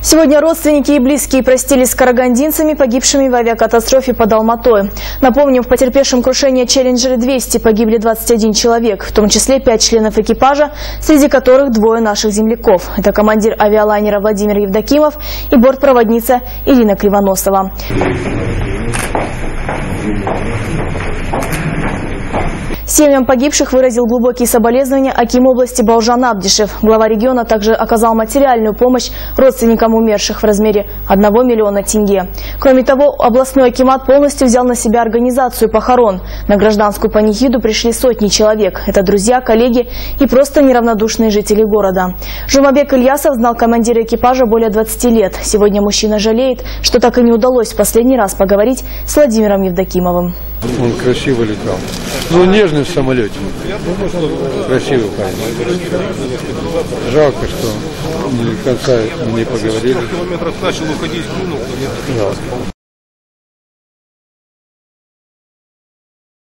Сегодня родственники и близкие простились с карагандинцами, погибшими в авиакатастрофе под Алматой. Напомним, в потерпевшем крушении Челленджера 200 погибли 21 человек, в том числе 5 членов экипажа, среди которых двое наших земляков. Это командир авиалайнера Владимир Евдокимов и бортпроводница Ирина Кривоносова. Семьям погибших выразил глубокие соболезнования аким области Баужан Абдишев. Глава региона также оказал материальную помощь родственникам умерших в размере 1 миллиона тенге. Кроме того, областной акимат полностью взял на себя организацию похорон. На гражданскую панихиду пришли сотни человек. Это друзья, коллеги и просто неравнодушные жители города. Жумабек Ильясов знал командира экипажа более 20 лет. Сегодня мужчина жалеет, что так и не удалось в последний раз поговорить с Владимиром Евдокимовым. Он красиво летал. Ну, нежный в самолете. Красивый, конечно. Жалко, что до конца не поговорили.